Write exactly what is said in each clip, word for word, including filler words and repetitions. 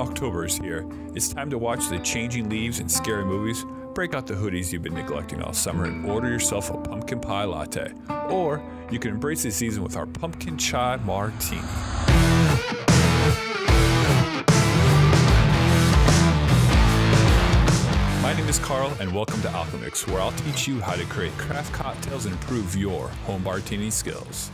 October is here. It's time to watch the changing leaves and scary movies. Break out the hoodies you've been neglecting all summer and order yourself a pumpkin pie latte. Or you can embrace the season with our pumpkin chai martini. My name is Carl and welcome to Alchemix, where I'll teach you how to create craft cocktails and improve your home bartending skills.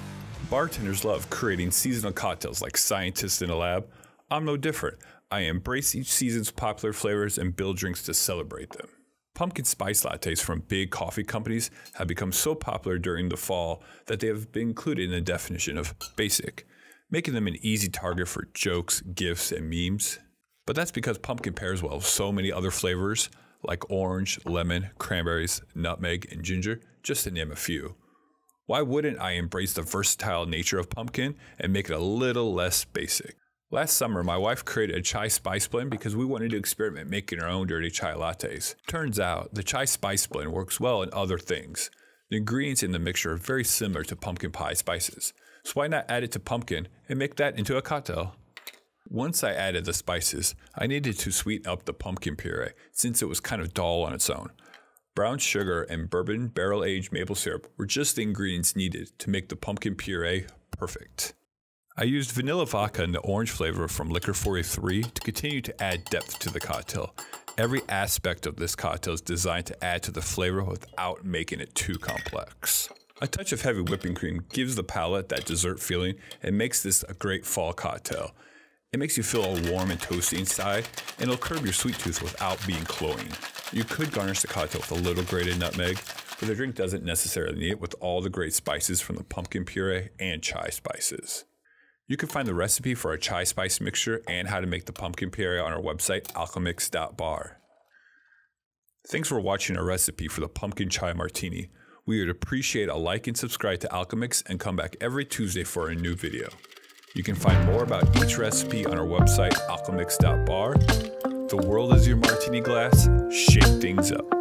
Bartenders love creating seasonal cocktails like scientists in a lab. I'm no different. I embrace each season's popular flavors and build drinks to celebrate them. Pumpkin spice lattes from big coffee companies have become so popular during the fall that they have been included in the definition of basic, making them an easy target for jokes, gifs, and memes. But that's because pumpkin pairs well with so many other flavors like orange, lemon, cranberries, nutmeg, and ginger, just to name a few. Why wouldn't I embrace the versatile nature of pumpkin and make it a little less basic? Last summer, my wife created a chai spice blend because we wanted to experiment making our own dirty chai lattes. Turns out, the chai spice blend works well in other things. The ingredients in the mixture are very similar to pumpkin pie spices, so why not add it to pumpkin and make that into a cocktail? Once I added the spices, I needed to sweeten up the pumpkin puree since it was kind of dull on its own. Brown sugar and bourbon barrel-aged maple syrup were just the ingredients needed to make the pumpkin puree perfect. I used vanilla vodka and the orange flavor from Licor forty-three to continue to add depth to the cocktail. Every aspect of this cocktail is designed to add to the flavor without making it too complex. A touch of heavy whipping cream gives the palate that dessert feeling and makes this a great fall cocktail. It makes you feel all warm and toasty inside, and it'll curb your sweet tooth without being cloying. You could garnish the cocktail with a little grated nutmeg, but the drink doesn't necessarily need it with all the great spices from the pumpkin puree and chai spices. You can find the recipe for our chai spice mixture and how to make the pumpkin puree on our website, alchemix dot bar. Thanks for watching our recipe for the pumpkin chai martini. We would appreciate a like and subscribe to Alchemix, and come back every Tuesday for a new video. You can find more about each recipe on our website, alchemix dot bar. The world is your martini glass. Shake things up.